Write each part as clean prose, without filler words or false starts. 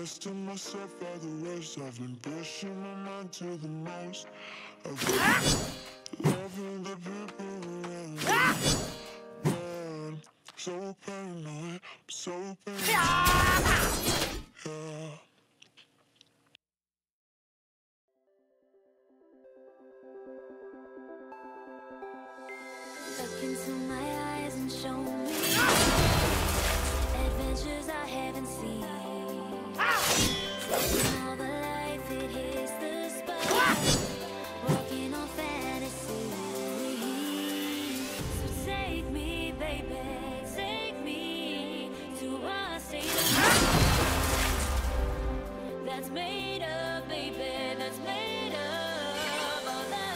Testing myself by the worst. I've been pushing my mind to the most. I've been loving the people around me. Man, so paranoid, so paranoid. Yeah. Look into my eyes and show me adventures I haven't seen. All the life, it hits the spot. Walking on fantasy. So take me, baby, take me to a state that's made of, baby, that's made of all that.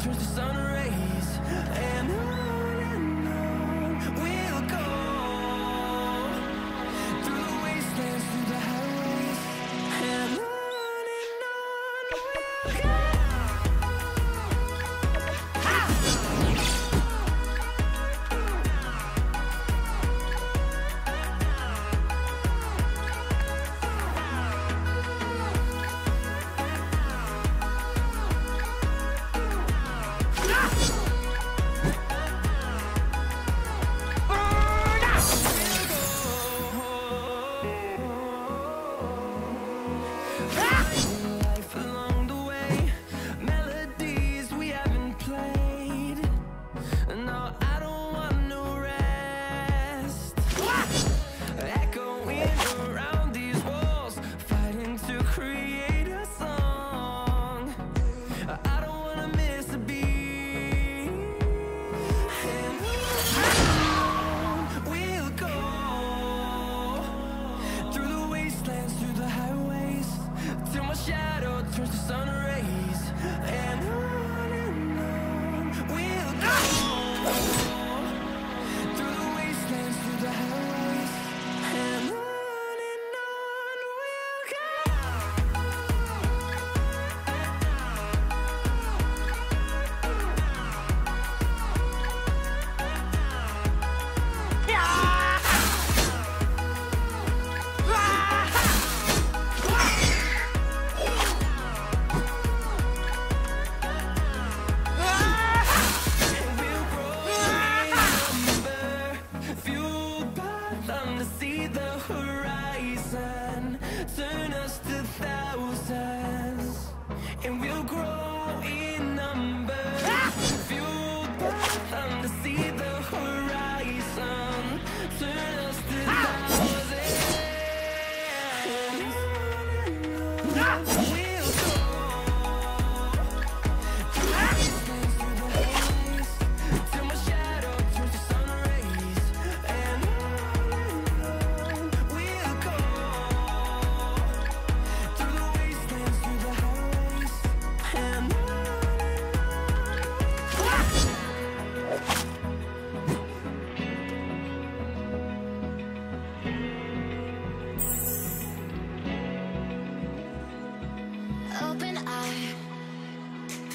through the sun rays, and on we'll go, through the wastelands, through the highways, and on we'll go.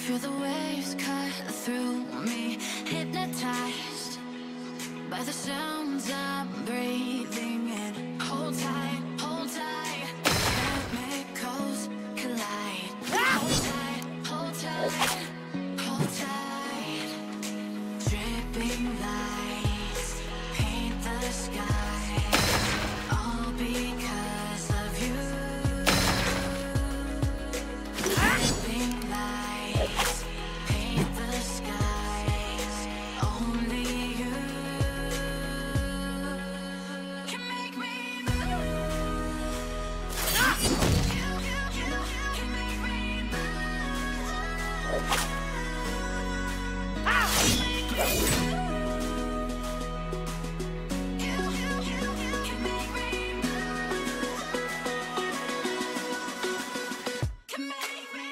Feel the waves cut through me, hypnotized by the sounds I'm breathing in. Hold tight, hold tight, chemicals collide. Hold tight, hold tight, hold tight. Dripping lights paint the sky, all because of you. Dripping lights paint the skies, only you can make me move. You can make me move. You can make me move. Can make me.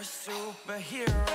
Superhero.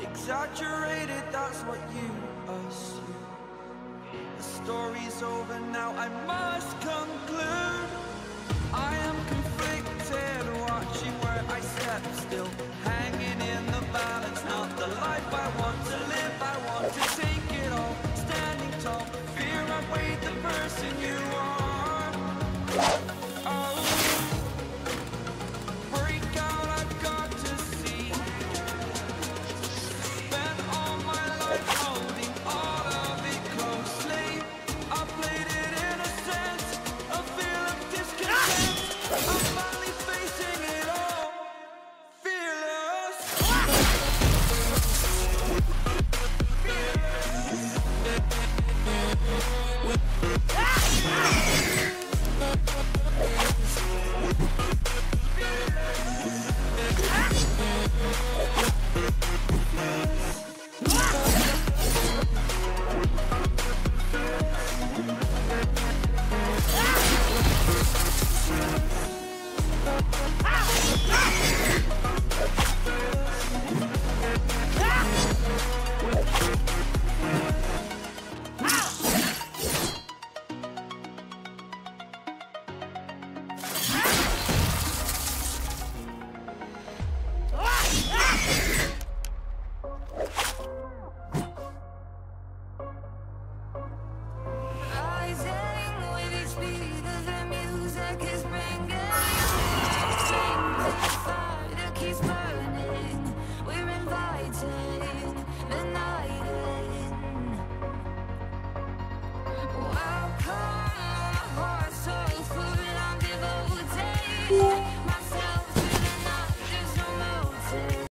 Exaggerated, that's what you assume. The story's over now, I must